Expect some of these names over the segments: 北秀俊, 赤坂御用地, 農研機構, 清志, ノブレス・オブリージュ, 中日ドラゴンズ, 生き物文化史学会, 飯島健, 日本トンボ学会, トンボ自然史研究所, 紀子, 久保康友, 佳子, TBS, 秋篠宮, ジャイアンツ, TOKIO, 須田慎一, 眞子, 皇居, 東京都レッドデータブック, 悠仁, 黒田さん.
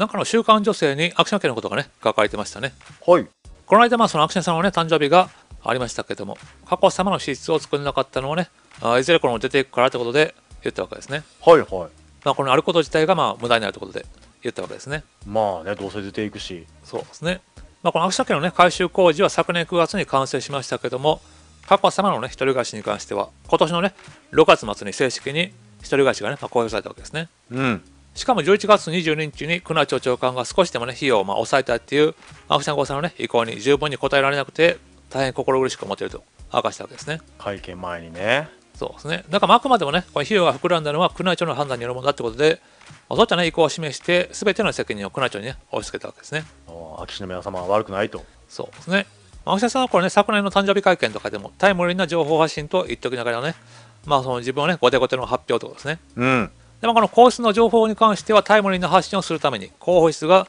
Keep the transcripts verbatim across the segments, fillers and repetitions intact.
なんかの週刊女性にアクション家のことがね書かれてましたね。はい、この間まあそのアクションさんのね誕生日がありましたけども、佳子さまの史実を作れなかったのをねあいずれこの出ていくからということで言ったわけですね。はいはい、まあこのあること自体がまあ無駄になるということで言ったわけですね。まあね、どうせ出ていくし。そうですね。まあこのアクション家のね改修工事は昨年くがつに完成しましたけども、佳子さまのね一人暮らしに関しては今年のねろくがつまつに正式に一人暮らしがね、まあ、公表されたわけですね。うん。しかもじゅういちがつにじゅうににちに宮内庁長官が少しでもね費用をまあ抑えたいっていうアクションごさんのね意向に十分に応えられなくて大変心苦しく思っていると明かしたわけですね。会見前にね。そうですね。だからあくまでもねこの費用が膨らんだのは宮内庁の判断によるものだってことで、そういったね意向を示してすべての責任を宮内庁に、ね、押し付けたわけですね。秋篠宮様は悪くないと。そうですね。アクションさんはこれね昨年の誕生日会見とかでもタイムリーな情報発信と言っておきながらね、まあその自分をね後手後手の発表とかですね。うん。でもこの皇室の情報に関してはタイムリーな発信をするために広報室が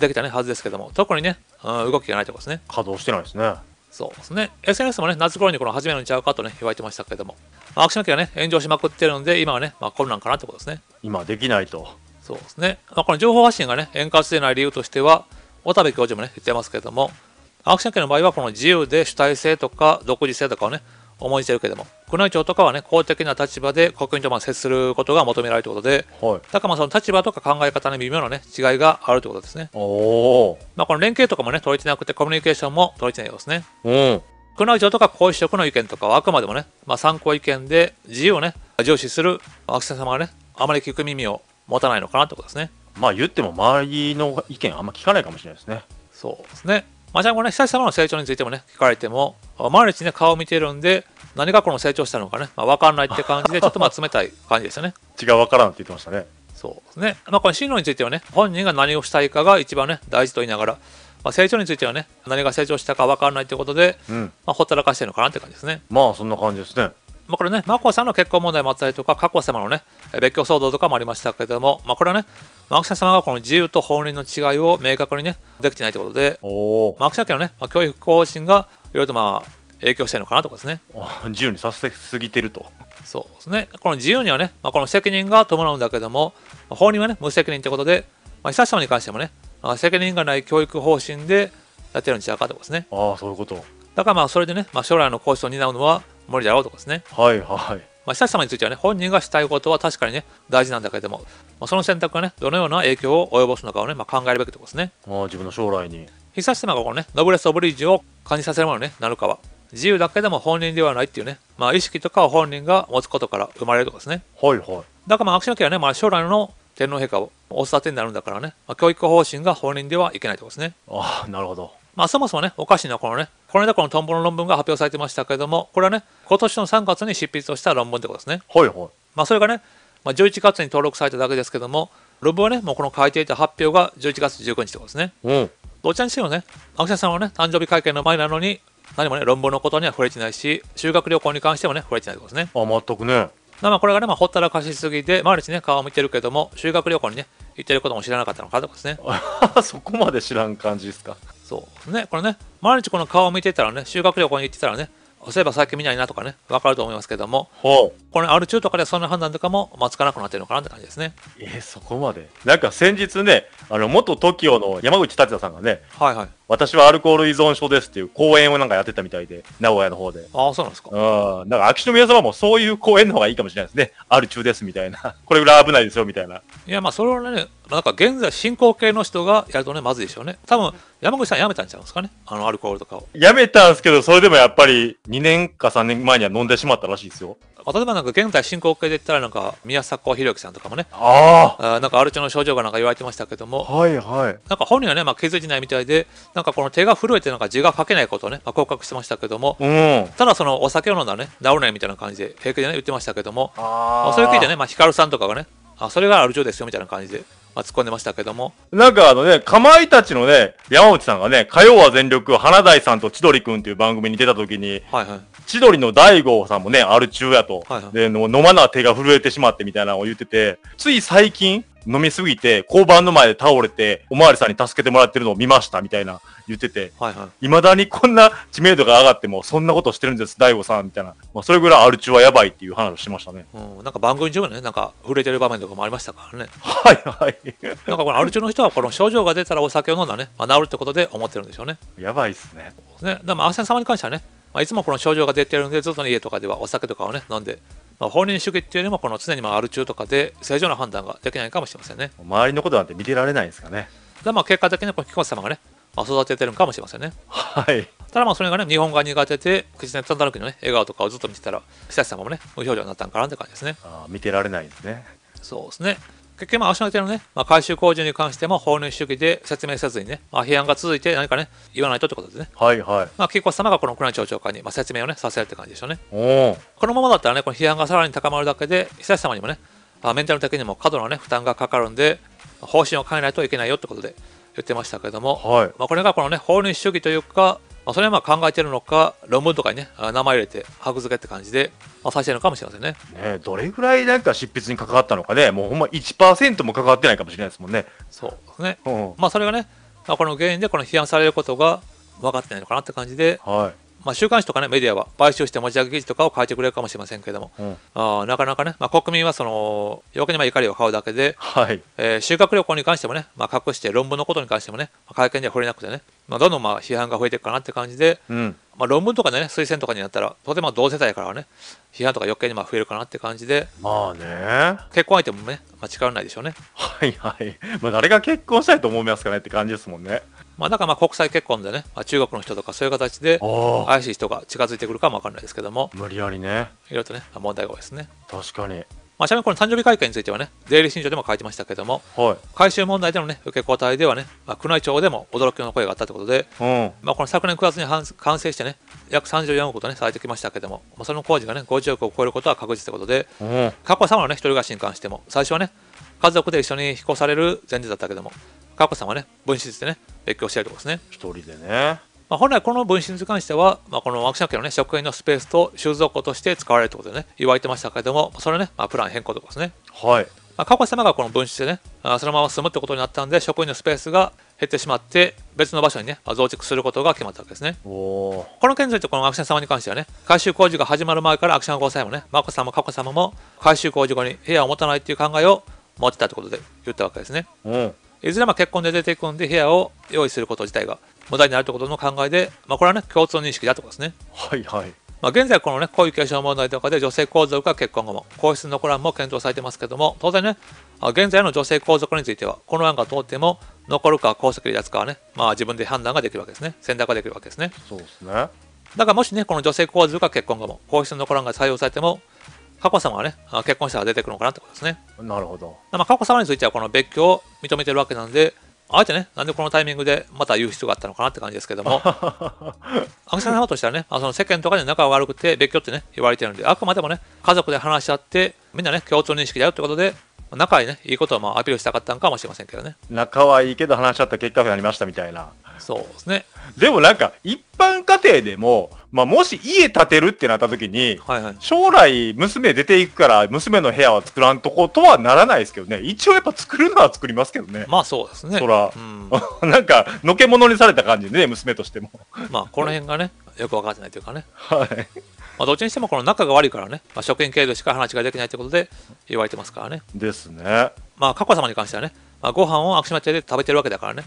できた、ね、はずですけども、特にね、うん、動きがないところですね。稼働してないですね。そうですね。 エスエヌエス もね夏頃にこの始めるんちゃうかとね言われてましたけども、アクション家がね炎上しまくってるので今はね、まあ、困難かなってことですね。今できないと。そうですね、まあ、この情報発信がね円滑でない理由としては小田部教授もね言ってますけども、アクション家の場合はこの自由で主体性とか独自性とかをね思いしてるけども、宮内庁とかはね公的な立場で国民と接することが求められるということで、はい、だからまあその立場とか考え方に微妙な、ね、違いがあるということですね。おまあこの連携とかもね取れてなくて、コミュニケーションも取れてないようですね。うん、宮内庁とか皇嗣職の意見とかはあくまでもね、まあ、参考意見で自由をね重視する秋篠様がねあまり聞く耳を持たないのかなということですね。まあ言っても周りの意見あんま聞かないかもしれないですね。そうですね。まあ、じゃあこのね悠仁さまの成長についてもね聞かれても毎日ね顔を見ているんで何がこの成長したのかね、まあ、分かんないって感じでちょっとまあ冷たい感じでしたね。違う分からんって言ってましたね。そうですね。まあこの進路についてはね本人が何をしたいかが一番ね大事と言いながら、まあ、成長についてはね何が成長したか分からないということで、うん、まあほったらかしてるのかなって感じですね。まあそんな感じですね。まあこれね眞子さんの結婚問題もあったりとか佳子さまのね別居騒動とかもありましたけれども、まあこれはねアクション様がこの自由と放任の違いを明確にねできてないということで、アクション家のね、まあ、教育方針がいろいろとまあ影響しているのかなとかですね。自由にさせすぎてると。そうですね。この自由にはね、まあ、この責任が伴うんだけども、放任はね無責任ということで、まあ、悠仁さまに関してもね、まあ、責任がない教育方針でやってるんちゃうかとかですね。ああ、そういうこと。だからまあそれでね、まあ、将来の皇室を担うのは無理だろうとかですね。はいはい。まあ、悠仁さまについてはね本人がしたいことは確かにね大事なんだけども、まあ、その選択がねどのような影響を及ぼすのかをね、まあ、考えるべきところですね。ああ、自分の将来に悠仁さまがこのねノブレス・オブリージュを感じさせるものに、ね、なるかは自由だけでも本人ではないっていうね、まあ、意識とかを本人が持つことから生まれるところですね。はいはい。だからまあアクション家はね、まあ、将来の天皇陛下をお育てになるんだからね、まあ、教育方針が本人ではいけないところですね。ああ、なるほど。まあそもそもねおかしいのはこのねこの間このトンボの論文が発表されてましたけども、これはね今年のさんがつに執筆をした論文ってことですね。はいはい。まあそれがね、まあ、じゅういちがつに登録されただけですけども、論文はねもうこの書いていた発表がじゅういちがつじゅうくにちってことですね。うん。どちらにしてもねアクションさんはね誕生日会見の前なのに何もね論文のことには触れてないし、修学旅行に関してもね触れてないってことですね。あ、全くね。まあこれがねまあほったらかしすぎで毎日ね顔を見てるけども修学旅行にね行ってることも知らなかったのかとかですね。そこまで知らん感じですか。そうね、これね毎日この顔を見てたらね修学旅行に行ってたらねそういえば最近見ないなとかね分かると思いますけども、これ、ね、ある中とかでそんな判断とかもまあつかなくなってるのかなって感じですね。えー、そこまでなんか先日ねあの元 トキオ の山口達也さんがね、はい、はい、私はアルコール依存症ですっていう講演をなんかやってたみたいで、名古屋の方で。ああ、そうなんですか。うん、なんか秋篠宮様もそういう講演の方がいいかもしれないですね。ある中ですみたいなこれぐらい危ないですよみたいな。いや、まあそれはねなんか現在進行形の人がやるとねまずいでしょうね。多分山口さんやめたんちゃうんですかね、あのアルコールとかを。やめたんですけど、それでもやっぱりにねんかさんねんまえには飲んでしまったらしいですよ。例えばなんか現在進行形で言ったらなんか宮迫博之さんとかもね、ああ、なんかアル中の症状がなんか言われてましたけども、はいはい。なんか本人はねまあ気づいてないみたいで、なんかこの手が震えてなんか字が書けないことをね、まあ、告白してましたけども、うん、ただそのお酒を飲んだらね治らないみたいな感じで平気でね言ってましたけども、ああ、それ聞いてねまあヒカルさんとかがね、あ、それがアル中ですよみたいな感じで。まあ突っ込んでましたけども、なんかあのねかまいたちのね山内さんがね火曜は全力花大さんと千鳥くんっていう番組に出た時に、はい、はい、千鳥の大悟さんもねある中やと、はい、はい、で飲まな手が震えてしまってみたいなのを言ってて、つい最近飲みすぎて交番の前で倒れておまわりさんに助けてもらってるのを見ましたみたいな言ってて、はいはい、未だにこんな知名度が上がってもそんなことしてるんです大悟さんみたいな、まあ、それぐらいアル中はやばいっていう話をしましたね、うん、なんか番組中ねなんか触れてる場面とかもありましたからね。はいはい。なんかこのアル中の人はこの症状が出たらお酒を飲んだね、まあ、治るってことで思ってるんでしょうね。やばいっすね。ね、でもアーセン様に関してはね、まあ、いつもこの症状が出てるんでずっと家とかではお酒とかをね飲んで、まあ、本人主義っていうよりもこの常にまあアル中とかで正常な判断ができないかもしれませんね。周りのことなんて見てられないんですかね。でまあ結果的にこの木越様がね、まあ、育ててるかもしれませんね。はい。ただまあそれがね日本が苦手で口ネタだらけのね笑顔とかをずっと見てたら久志様もね無表情になったんかなって感じですね。ああ見てられないですね。そうですね。結局まあ足の手のね、まあ、改修工事に関しても法人主義で説明せずにね、まあ、批判が続いて何かね言わないとってことですね。はいはい。まあ木越様がこの宮内庁長官にまあ説明をねさせるって感じでしょうね。おお。このままだったらねこの批判がさらに高まるだけで久志様にもね、まあ、メンタル的にも過度なね負担がかかるんで方針を変えないといけないよってことで言ってましたけども、はい、まあこれがこのね法人主義というか、まあ、それはまあ考えてるのか論文とかにね名前入れて箔付けって感じでまあさせてるのかもしれません ね, ねどれぐらいなんか執筆に関わったのかね、もうほんま いちパーセント も関わってないかもしれないですもんね。そうですね、うん、まあそれがね、まあ、この原因でこの批判されることが分かってないのかなって感じで、はい、まあ週刊誌とかねメディアは買収して持ち上げ記事とかを書いてくれるかもしれませんけども、うん、あなかなかね、まあ、国民はその余計にまあ怒りを買うだけで、はい、えー、修学旅行に関してもね、まあ、隠して論文のことに関してもね、まあ、会見では触れなくてね、まあ、どんどんまあ批判が増えていくかなって感じで、うん、まあ、論文とかでね推薦とかになったらとても同世代からはね批判とか余計にまあ増えるかなって感じで、まあね結婚相手もね間違わないでしょうね。はいはい、まあ、誰が結婚したいと思いますかねって感じですもんね。まあだからまあ国際結婚でね、まあ、中国の人とかそういう形で怪しい人が近づいてくるかも分からないですけども、無理やりねいろいろとね問題が多いですね。確かに。まあ、ちなみにこの誕生日会見についてはねデイリー新潮でも書いてましたけども、はい、改修問題でのね受け答えではね、まあ、宮内庁でも驚きの声があったということで、うん、まあ、この昨年くがつに完成してね約さんじゅうよんおくとねされてきましたけども、まあ、その工事がねごじゅうおくを超えることは確実ということで、うん、佳子さまのね一人暮らしに関しても最初はね家族で一緒に飛行される前日だったけども佳子さんはね分室でね別居しているところですね。一人でね、まあ、本来この分室に関しては、まあ、このワクチン家の、ね、職員のスペースと収蔵庫として使われるということでね言われてましたけれども、それね、まあ、プラン変更ということですね。はい、まあ、佳子さまがこの分室でねそのまま住むってことになったんで職員のスペースが減ってしまって別の場所にね増築することが決まったわけですね。おこの件についてこのアクション様に関してはね改修工事が始まる前からアクションご夫妻もね眞子さんも佳子さまも改修工事後に部屋を持たないっていう考えを持ってたということで言ったわけですね。うん、いずれまあ結婚で出ていくんで部屋を用意すること自体が無駄になるということの考えで、まあ、これはね共通認識だということですね。はいはい。まあ、現在このね皇位継承問題とかで女性皇族が結婚後も皇室のコランも検討されてますけども、当然ね現在の女性皇族についてはこの案が通っても残るか皇籍離脱かはね、まあ、自分で判断ができるわけですね。選択ができるわけですね。そうですね。だからもしねこの女性皇族が結婚後も皇室のコランが採用されても佳子さまはね結婚したら出てくるのかなってことですね。なるほど。まあ、佳子さまについてはこの別居を認めてるわけなんであえてねなんでこのタイミングでまた言う必要があったのかなって感じですけども秋篠様としてはね、まあ、その世間とかで仲が悪くて別居ってね言われてるんであくまでもね家族で話し合ってみんなね共通認識だよってことで仲はいいねいいことをまあアピールしたかったのかもしれませんけどね。仲はいいけど話し合った結果になりましたみたいな。そうですね。でもなんか一般家庭でも、まあ、もし家建てるってなった時に、はいはい、将来娘出ていくから娘の部屋は作らんとことはならないですけどね。一応やっぱ作るのは作りますけどね。まあそうですね。そら、うん、なんかのけものにされた感じでね娘としてもまあこの辺がねよく分かってないというかね。はい。まあどっちにしてもこの仲が悪いからね、まあ、職員経由でしか話ができないということで言われてますからね。ですね。まあ佳子さまに関してはね、まあ、ご飯をアクションで食べてるわけだからね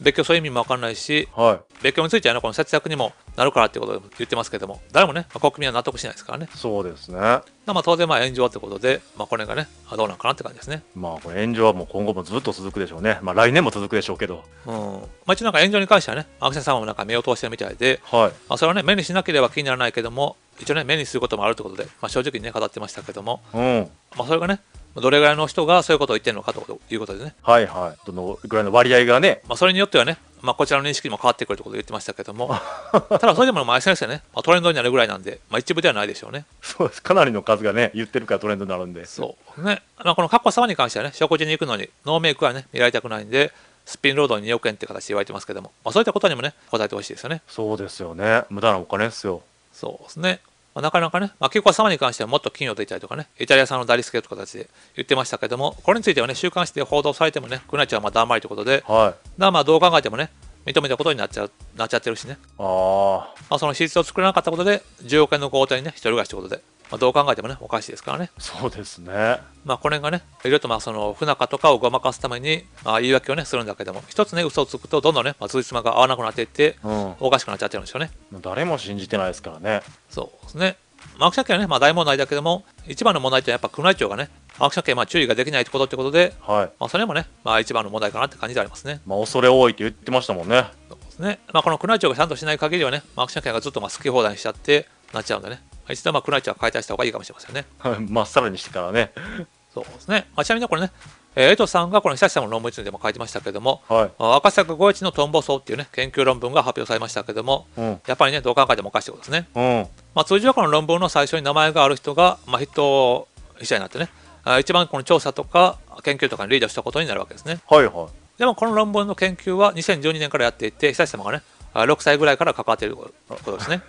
別居そういう意味も分かんないし、はい、別居については、ね、この節約にもなるからってことを言ってますけども誰もね、まあ、国民は納得しないですからね。そうですね。まあ当然まあ炎上ってことで、まあ、これがねどうなのかなって感じですね。まあこれ炎上はもう今後もずっと続くでしょうね。まあ来年も続くでしょうけど、うん、まあ、一応なんか炎上に関してはねアクセン様もなんか目を通してるみたいで、はい、まあ、それはね目にしなければ気にならないけども一応ね目にすることもあるってことで、まあ、正直にね語ってましたけども、うん、まあ、それがねどれぐらいの人がそういうことを言ってるのかということでね。はいはい。どのぐらいの割合がね、まあ、それによってはね、まあ、こちらの認識も変わってくるということを言ってましたけどもただそれでもまあ エスエヌエス でね、まあ、トレンドになるぐらいなんで、まあ、一部ではないでしょうね。そうです。かなりの数がね言ってるからトレンドになるんで。そうね、まあ、この佳子さまに関してはね食事に行くのにノーメイクはね見られたくないんでスピン労働ににおくえんって形で言われてますけども、まあ、そういったことにもね応えてほしいですよね。そうですよね。無駄なお金ですよ。そうですね。まあ、なかなかね、まあ、キューコア様に関してはもっと金を出たりとかね、イタリア産のダリスケという形で言ってましたけども、これについてはね、週刊誌で報道されてもね、宮内庁はまあだんまりということで、はい、まあどう考えてもね、認めたことになっちゃうなっちゃってるしね、あまあその史実を作らなかったことで、じゅうおく円の豪邸にね、一人暮らしということで、まあ、どう考えてもね、おかしいですからね。そうですね。まあこれがね、いろいろとまあその不仲とかをごまかすために、まあ、言い訳をね、するんだけども、一つね、嘘をつくと、どんどんね、まあ、つじつまが合わなくなっていって、うん、おかしくなっちゃってるんでしょうね。誰も信じてないですからね。そうですね。まあ、アクション系はね、まあ、大問題だけども、一番の問題ってやっぱ宮内庁がね、アクション系はまあ注意ができないってことってことで、はい、まあそれもね、まあ、一番の問題かなって感じでありますね。まあ恐れ多いって言ってましたもんね。そうですね。まあ、この宮内庁がちゃんとしない限りはね、まあ、アクション系がずっとまあ好き放題にしちゃってなっちゃうんでね。一度まあ宮内庁は解体した方がいいかもしれませんね。まあさらにしてからね。そうですね。まあ、ちなみにこれね、えー、江藤さんがこの久志さんの論文にでも書いてましたけども、はい、赤坂五一のトンボ層っていうね研究論文が発表されましたけども、うん、やっぱりねどう考えてもおかしいことですね。うん、まあ通常はこの論文の最初に名前がある人がまあ筆頭記者になってね、一番この調査とか研究とかにリードしたことになるわけですね。はいはい。でもこの論文の研究はにせんじゅうにねんからやっていて、久志様がね。ろくさいぐらいから関わっていることですね。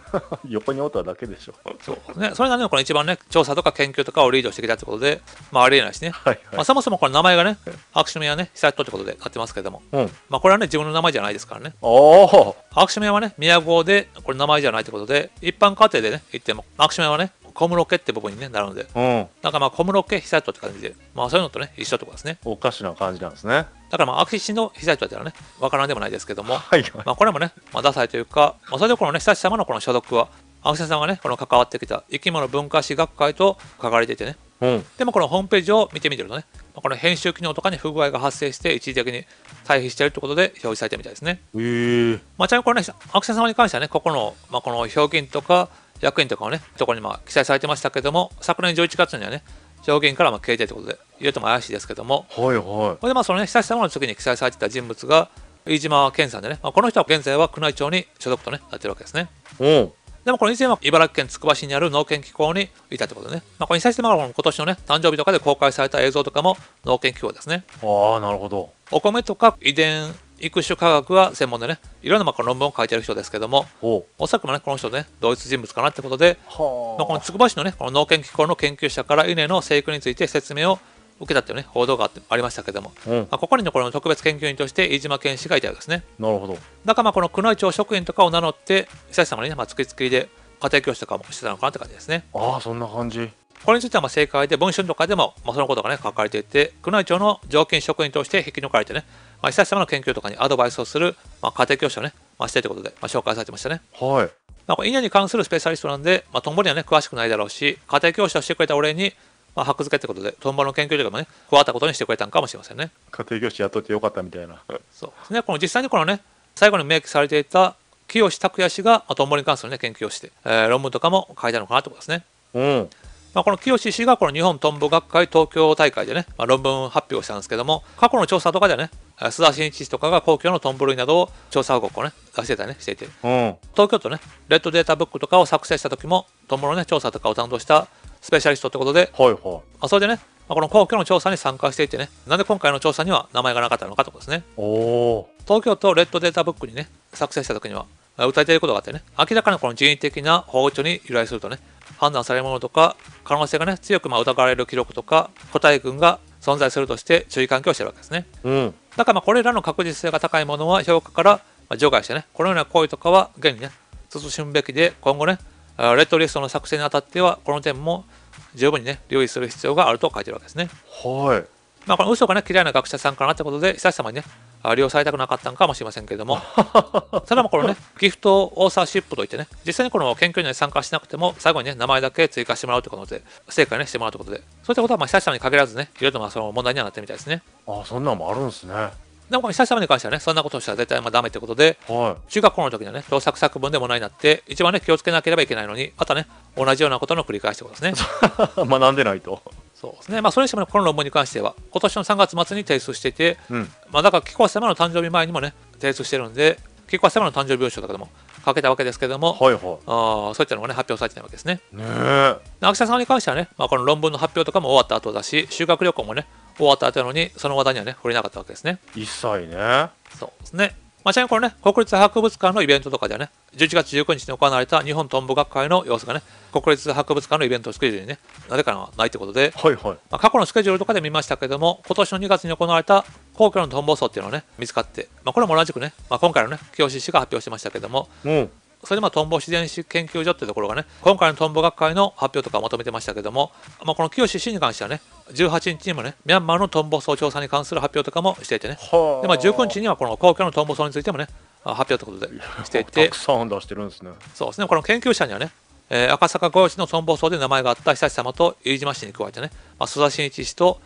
横におっただけでしょ。そうね。それなのにこの一番ね調査とか研究とかをリードしてきたってことで、まあありえないしね。はいはい、まあそもそもこの名前がね、アクションやね久人ってことで買ってますけども、うん、まあこれはね自分の名前じゃないですからね。おアクションやはね宮号でこれ名前じゃないってことで、一般家庭でね言ってもアクションやはね小室家って部分に、ね、なるので、うん、なんかまあ小室家久人って感じで、まあそういうのとね一緒ってことですね。おかしな感じなんですね。だからまあ秋氏の久人だったらねわからんでもないですけども、はいはい、まあこれもね、まあ、ダサいというか、まあ、それでこのね久志様のこの所属は秋氏さんがねこの関わってきた生き物文化史学会と書かれていてね、うん、でもこのホームページを見てみてるとね、まあ、この編集機能とかに不具合が発生して一時的に退避しているということで表示されてみたいですね。へー。まあちなみにこれね秋氏様に関してはねここの、まあ、この表現とか役員とかをねところにまあ記載されてましたけども、昨年じゅういちがつにはね証言からまあ消えてってことで言うとも怪しいですけども、はいはい。でまあそのね久志様の次に記載されてた人物が飯島健さんでね、まあ、この人は現在は宮内庁に所属とねなってるわけですね。おでもこの以前は茨城県つくば市にある農研機構にいたってことでね、まあ、この久志様が今年のね誕生日とかで公開された映像とかも農研機構ですね。ああなるほど。お米とか遺伝育種科学が専門でねいろんなまあこの論文を書いてる人ですけども、おそらくもねこの人ね同一人物かなってことで、まあ、このつくば市のねこの農研機構の研究者から稲の生育について説明を受けたっていうね報道が あ, ってありましたけども、うん、まあここに残、ね、る特別研究員として飯島健氏がいたようですね。なるほど。だからまあこの宮内庁職員とかを名乗って久志様にねまあつきつきで家庭教師とかもしてたのかなって感じですね。ああそんな感じ。これについてはまあ正解で文春とかでもまあそのことがね書かれていて、宮内庁の常勤職員として引き抜かれてね、まあ、久志様の研究とかにアドバイスをする、まあ、家庭教師をね、まあ、しているということで、まあ、紹介されてましたね。はい。まあ、稲に関するスペシャリストなんで、まあ、トンボにはね、詳しくないだろうし、家庭教師をしてくれたお礼に、まあ、箔付けってことで、トンボの研究とかもね、加わったことにしてくれたんかもしれませんね。家庭教師雇ってよかったみたいな。そうですね、この実際にこのね、最後に明記されていた清志拓也氏が、まあ、トンボに関する、ね、研究をして、えー、論文とかも書いたのかなってことですね。うん。まあこの清志氏がこの日本トンボ学会東京大会でね、まあ、論文発表したんですけども、過去の調査とかではね須田慎一氏とかが公共のトンボ類などを調査報告をね出してたり、ね、していて、うん、東京都ねレッドデータブックとかを作成した時もトンボのね調査とかを担当したスペシャリストってことで、はいはい、まあそれでね、まあ、この公共の調査に参加していてね、なんで今回の調査には名前がなかったのかということですね。お東京都レッドデータブックにね作成した時には訴えていることがあってね、明らかにこの人為的な法律に由来するとね判断されるものとか可能性がね強くまあ疑われる記録とか個体群が存在するとして注意喚起をしているわけですね、うん、だからまあこれらの確実性が高いものは評価から除外してね、このような行為とかは現にね慎むべきで、今後ねレッドリストの作成にあたってはこの点も十分にね留意する必要があると書いてるわけですね。はい。まあこの嘘がね嫌いな学者さんかなってことで久志様にね利用されたくなかったのかもしれませんけれども、ただもこのねギフトオーサーシップといってね、実際にこの研究に参加しなくても最後にね名前だけ追加してもらうということで成果に、ね、してもらうということで、そういったことはまあ久志様に限らずねいろいろとまあその問題にはなってみたいですね。ああそんなのもあるんですね。でもこの久志様に関してはねそんなことをしたら絶対まあダメということで、はい、中学校の時にはね盗作作文で問題になって一番ね気をつけなければいけないのにまたね同じようなことの繰り返しということですね。学んでないと。そうですね。まあそれにしてもこの論文に関しては今年のさんがつまつに提出していて、うん、まあだから紀子様の誕生日前にもね提出してるんで紀子様の誕生日文章とかでも書けたわけですけども、はいはい、あそういったのがね発表されてないわけですね。ねえ。秋田さんに関してはね、まあ、この論文の発表とかも終わった後だし修学旅行もね終わった後なのにその話題にはね触れなかったわけですね。一切ね。そうですね。まあ、ちなみにこれね、国立博物館のイベントとかではね、じゅういちがつじゅうくにちに行われた日本トンボ学会の様子がね、国立博物館のイベントスケジュールにね、なぜかないということで、はいはい、まあ過去のスケジュールとかで見ましたけども、今年のにがつに行われた皇居のトンボ葬っていうのがね、見つかって、まあ、これも同じくね、まあ、今回のね、清志氏が発表してましたけども、うんそれでまあトンボ自然史研究所っていうところがね、今回のトンボ学会の発表とかをまとめてましたけども、まあ、この清志氏に関してはね、じゅうはちにちにもね、ミャンマーのトンボ葬調査に関する発表とかもしていてね、でまあ、じゅうくにちにはこの皇居のトンボ葬についてもね、発表ということでしていて、たくさん出してるんですね。そうですね、この研究者にはね、えー、赤坂御用地のトンボ葬で名前があった久志様と飯島氏に加えてね、まあ、須田真一氏と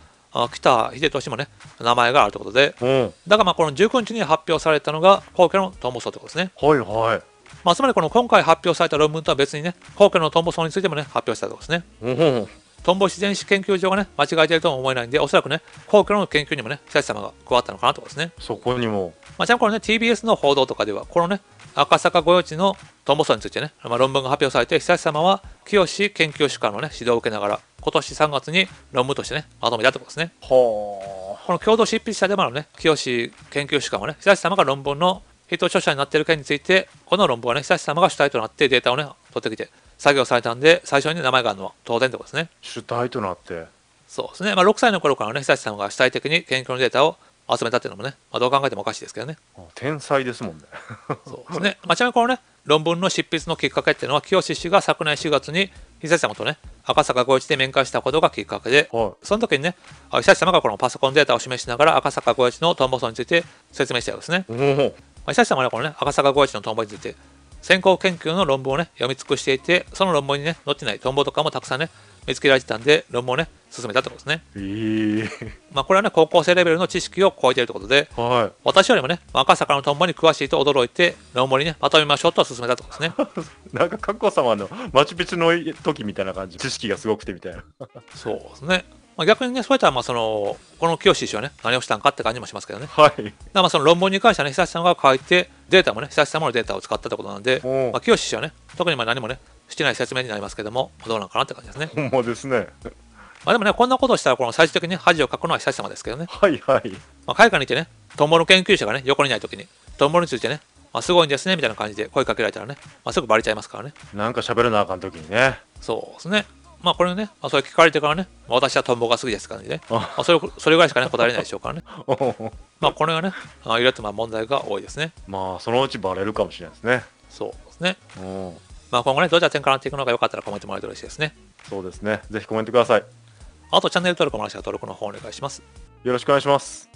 北秀俊もね、名前があるということで、うん、だからまあこのじゅうくにちに発表されたのが皇居のトンボ葬ということですね。はいはいまあ、つまりこの今回発表された論文とは別にね、皇居のトンボ葬についてもね、発表したということですね。トンボ自然史研究所がね、間違えているとも思えないんで、おそらくね、皇居の研究にもね、久志様が加わったのかなということですね。そこにも。まあ、ちなみにこのね、ティービーエス の報道とかでは、このね、赤坂御用地のトンボ葬についてね、まあ、論文が発表されて、久志様は清志研究主幹のね、指導を受けながら、今年さんがつに論文としてね、まとめたということですね。この共同執筆者でもあるね、清志研究主幹はね、久志様が論文の筆頭著者になっている件について、この論文はね、久志様が主体となってデータをね、取ってきて作業されたんで、最初に名前があるのは当然ということですね。主体となって。そうですね。まあ、ろくさいの頃からね、久志様が主体的に研究のデータを集めたっていうのもね、まあ、どう考えてもおかしいですけどね。天才ですもんね。そうですね。まあ、ちなみにこのね、論文の執筆のきっかけっていうのは、清志氏が昨年しがつに久志様とね、赤坂御用地で面会したことがきっかけで、はい、その時にね、久志様がこのパソコンデータを示しながら、赤坂御用地のトンボ葬について説明したようですね。久志様はこのね、赤坂御用地のトンボについて先行研究の論文をね、読み尽くしていて、その論文にね、載ってないトンボとかもたくさんね、見つけられてたんで、論文をね、進めたってことですね。えー、まあこれはね、高校生レベルの知識を超えているということで、はい、私よりもね、赤坂のトンボに詳しいと驚いて、論文にね、まとめましょうと進めたってことですね。なんか佳子様のマチュピチュの時みたいな感じ、知識がすごくてみたいな。そうですね。まあ逆にね、そういったらまあそのこの清志氏はね、何をしたんかって感じもしますけどね。はい。だからまあその論文に関してはね、久志さんが書いてデータもね、久志さんのデータを使ったってことなんで、まあ清志氏はね、特にまあ何もねしてない説明になりますけども、どうなんかなって感じですね。ほんまですね。まあでもね、こんなことをしたらこの最終的に恥をかくのは久志様ですけどね。はいはい。まあ海外にいてね、トンボの研究者がね横にいないときにトンボについてね、まあすごいんですねみたいな感じで声かけられたらね、まあすぐバレちゃいますからね。なんか喋らなあかんときにね。そうですね。まあこれね、まあ、それ聞かれてからね、まあ、私はトンボが好きですからね、まあ、それそれぐらいしかね答えれないでしょうからね。まあこれがね、あいろいろと問題が多いですね。まあそのうちバレるかもしれないですね。そうですね。まあ今後ね、どういった点からなっていくのか、よかったらコメントもらえると嬉しいですね。そうですね。ぜひコメントください。あとチャンネル登録もなしは登録の方お願いします。よろしくお願いします。